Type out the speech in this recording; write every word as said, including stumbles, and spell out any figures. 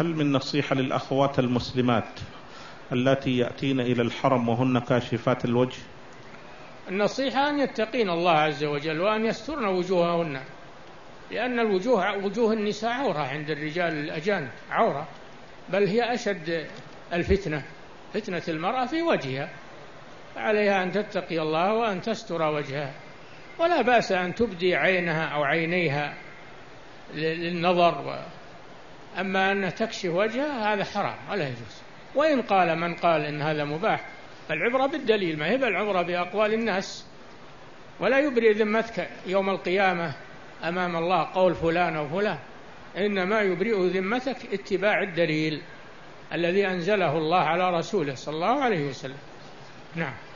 هل من نصيحة للأخوات المسلمات التي يأتين إلى الحرم وهن كاشفات الوجه؟ النصيحة أن يتقين الله عز وجل وأن يسترن وجوههن، لأن الوجوه وجوه النساء عورة عند الرجال الأجانب، عورة، بل هي أشد الفتنة، فتنة المرأة في وجهها، عليها أن تتقي الله وأن تستر وجهها، ولا بأس أن تبدي عينها أو عينيها للنظر، أما أن تكشف وجهها هذا حرام ولا يجوز. وإن قال من قال إن هذا مباح، العبرة بالدليل، ما هي العبرة بأقوال الناس، ولا يبرئ ذمتك يوم القيامة أمام الله قول فلان أو فلان، إنما يبرئ ذمتك اتباع الدليل الذي أنزله الله على رسوله صلى الله عليه وسلم. نعم.